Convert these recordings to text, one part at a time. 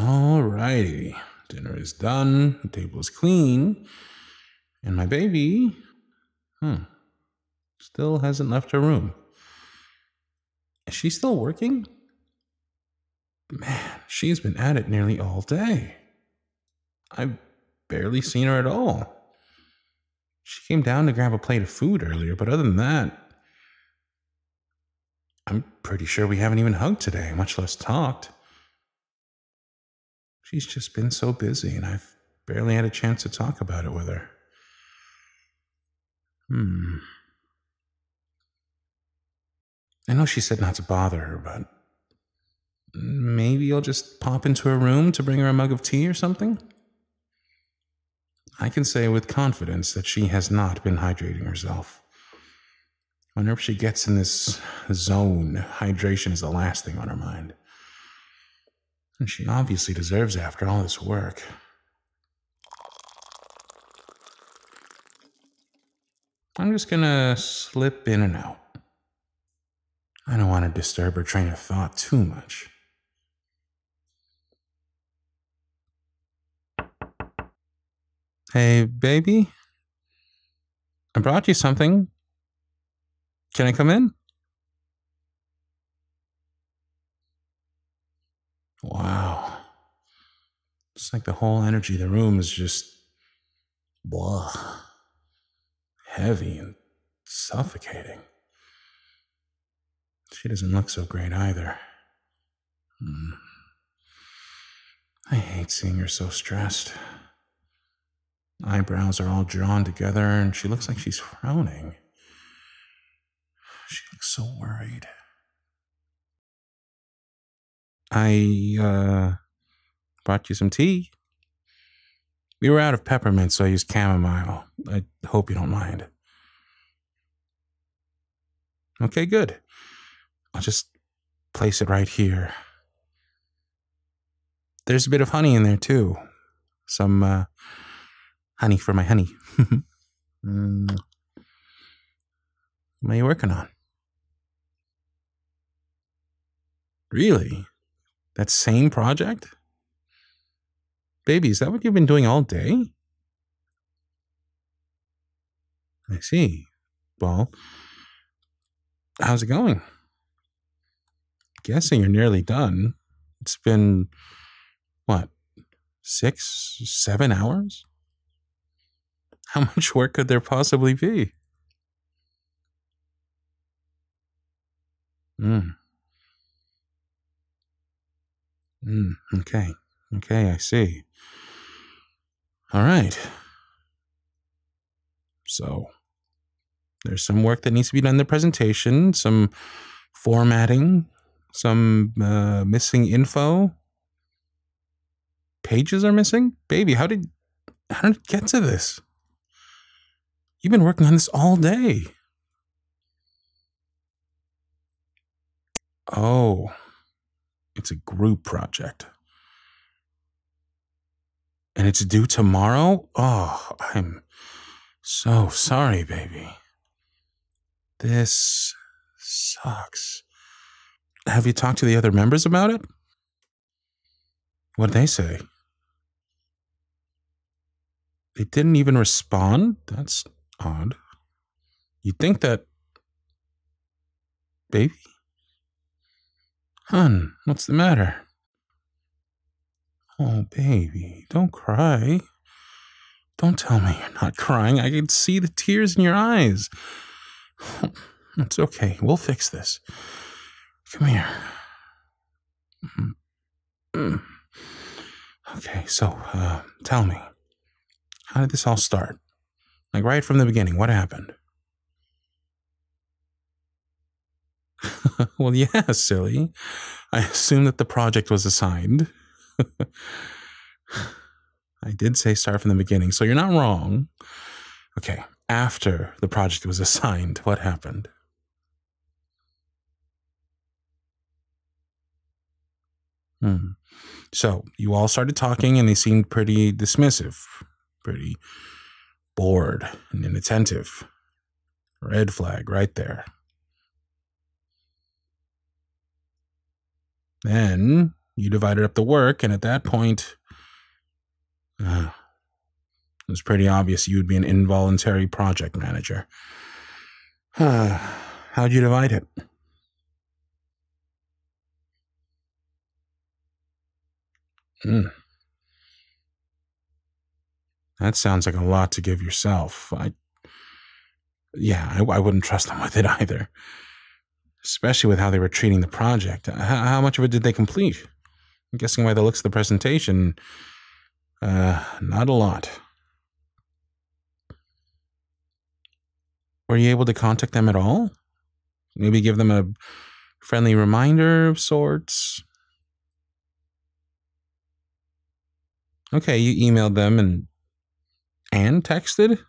Alrighty, dinner is done, the table is clean, and my baby, still hasn't left her room. Is she still working? Man, she's been at it nearly all day. I've barely seen her at all. She came down to grab a plate of food earlier, but other than that, I'm pretty sure we haven't even hugged today, much less talked. She's just been so busy, and I've barely had a chance to talk about it with her. I know she said not to bother her, but maybe you'll just pop into her room to bring her a mug of tea or something? I can say with confidence that she has not been hydrating herself. Whenever she gets in this zone, hydration is the last thing on her mind. And she obviously deserves it after all this work. I'm just gonna slip in and out. I don't want to disturb her train of thought too much. Hey, baby? I brought you something. Can I come in? Wow. It's like the whole energy of the room is just blah, heavy and suffocating. She doesn't look so great either. I hate seeing her so stressed. Eyebrows are all drawn together and she looks like she's frowning. She looks so worried. I brought you some tea. We were out of peppermint, so I used chamomile. I hope you don't mind. Okay, good. I'll just place it right here. There's a bit of honey in there, too. Some honey for my honey. What are you working on? Really? That same project? Baby, is that what you've been doing all day? I see. Well, how's it going? Guessing you're nearly done. It's been, what, 6, 7 hours? How much work could there possibly be? Okay. Okay, I see. All right. So, there's some work that needs to be done in the presentation, some formatting, some missing info. Pages are missing? Baby, how did it get to this? You've been working on this all day. Oh, it's a group project. And it's due tomorrow? Oh, I'm so sorry, baby. This sucks. Have you talked to the other members about it? What'd they say? They didn't even respond? That's odd. You'd think that... Baby? Hun, what's the matter? Oh, baby, don't cry. Don't tell me you're not crying. I can see the tears in your eyes. It's okay. We'll fix this. Come here. Okay, so, tell me. How did this all start? Like, right from the beginning, what happened? Well, yeah, silly. I assume that the project was assigned. I did say start from the beginning, so you're not wrong. Okay, after the project was assigned, what happened? So, you all started talking and they seemed pretty dismissive, pretty bored and inattentive. Red flag right there. Then You divided up the work, and at that point, it was pretty obvious you'd be an involuntary project manager. How'd you divide it? That sounds like a lot to give yourself. I wouldn't trust them with it either. Especially with how they were treating the project. How much of it did they complete? I'm guessing by the looks of the presentation, not a lot. Were you able to contact them at all? Maybe give them a friendly reminder of sorts? Okay, you emailed them and texted?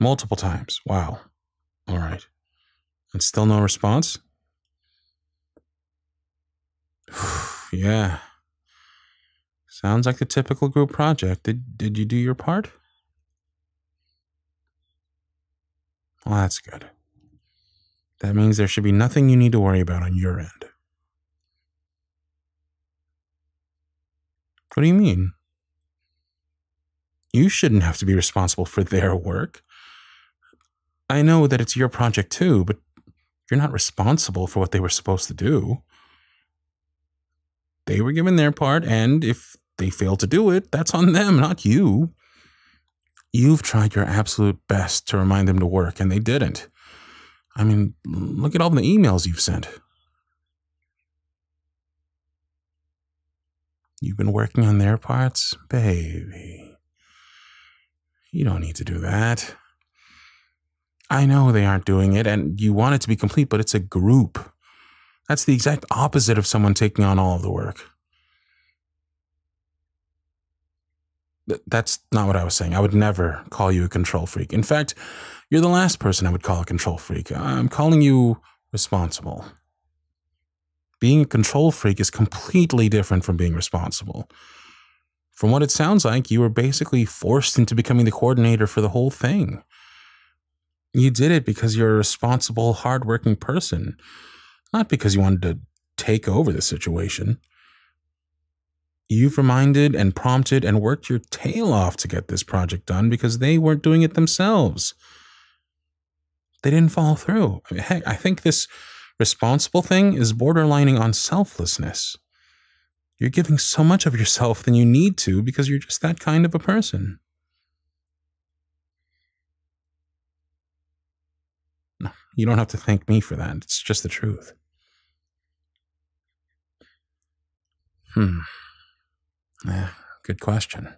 Multiple times. Wow. All right. And still no response? Yeah. Sounds like the typical group project. Did you do your part? Well, that's good. That means there should be nothing you need to worry about on your end. What do you mean? You shouldn't have to be responsible for their work. I know that it's your project too, but you're not responsible for what they were supposed to do. They were given their part, and if they fail to do it, that's on them, not you. You've tried your absolute best to remind them to work, and they didn't. I mean, look at all the emails you've sent. You've been working on their parts? Baby, you don't need to do that. I know they aren't doing it, and you want it to be complete, but it's a group. That's the exact opposite of someone taking on all of the work. That's not what I was saying. I would never call you a control freak. In fact, you're the last person I would call a control freak. I'm calling you responsible. Being a control freak is completely different from being responsible. From what it sounds like, you were basically forced into becoming the coordinator for the whole thing. You did it because you're a responsible, hardworking person, not because you wanted to take over the situation. You've reminded and prompted and worked your tail off to get this project done because they weren't doing it themselves. They didn't follow through. I mean, heck, I think this responsible thing is borderlining on selflessness. You're giving so much of yourself than you need to because you're just that kind of a person. You don't have to thank me for that. It's just the truth. Yeah, good question.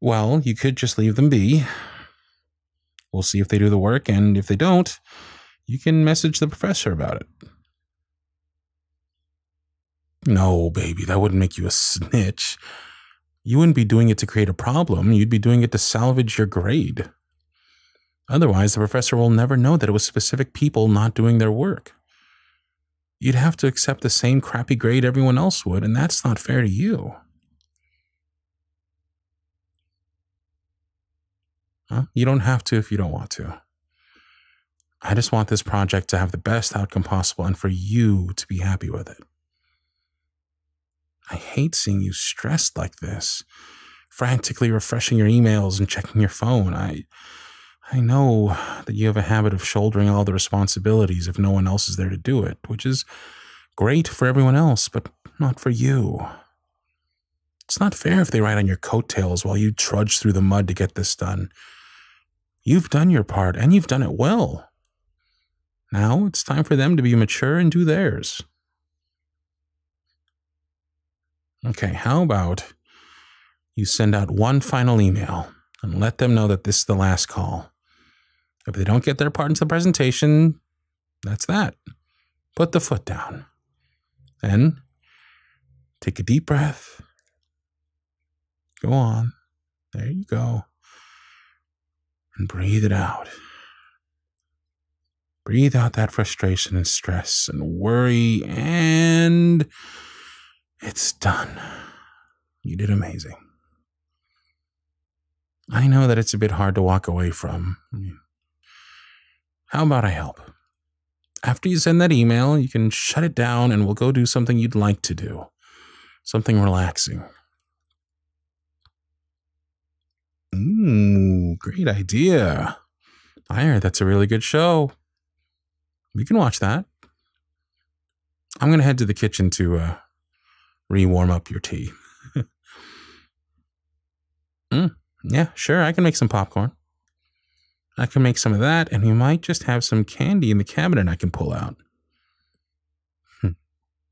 Well, you could just leave them be. We'll see if they do the work, and if they don't, you can message the professor about it. No, baby, that wouldn't make you a snitch. You wouldn't be doing it to create a problem. You'd be doing it to salvage your grade. Otherwise, the professor will never know that it was specific people not doing their work. You'd have to accept the same crappy grade everyone else would, and that's not fair to you. Huh? You don't have to if you don't want to. I just want this project to have the best outcome possible and for you to be happy with it. I hate seeing you stressed like this, frantically refreshing your emails and checking your phone. I know that you have a habit of shouldering all the responsibilities if no one else is there to do it, which is great for everyone else, but not for you. It's not fair if they ride on your coattails while you trudge through the mud to get this done. You've done your part, and you've done it well. Now it's time for them to be mature and do theirs. Okay, how about you send out one final email and let them know that this is the last call. If they don't get their part into the presentation, that's that. Put the foot down. Then take a deep breath. Go on. There you go. And breathe it out. Breathe out that frustration and stress and worry, and it's done. You did amazing. I know that it's a bit hard to walk away from. How about I help? after you send that email, you can shut it down and we'll go do something you'd like to do. Something relaxing. Ooh, great idea. I heard that's a really good show. We can watch that. I'm going to head to the kitchen to re-warm up your tea. Yeah, sure. I can make some popcorn. I can make some of that, and we might just have some candy in the cabinet I can pull out.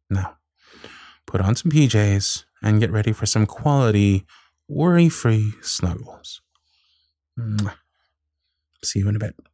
Now, put on some PJs and get ready for some quality, worry-free snuggles. See you in a bit.